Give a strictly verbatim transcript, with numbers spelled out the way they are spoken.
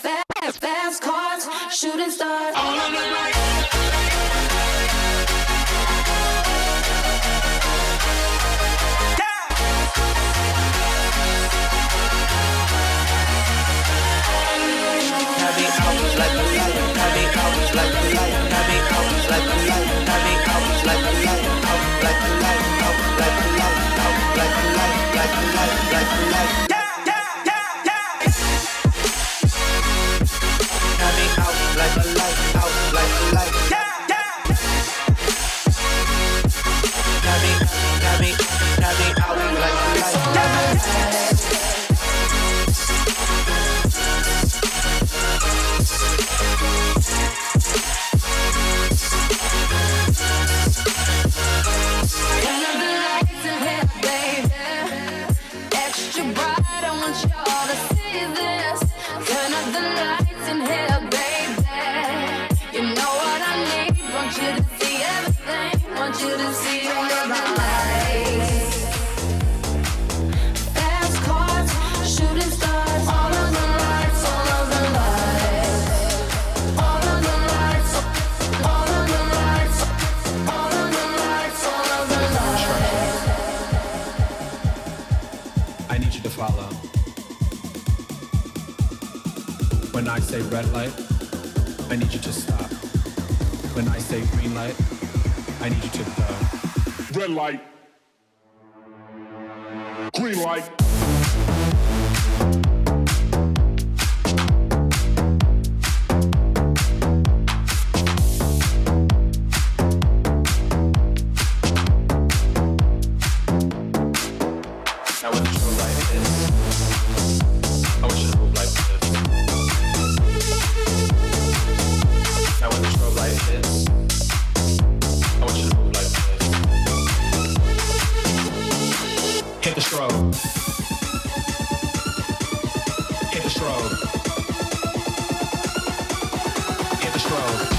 fast, fast cars, shooting stars. All on the right. When I say red light, I need you to stop. When I say green light, I need you to go. Red light. Green light. Hit the strobe. Hit the strobe.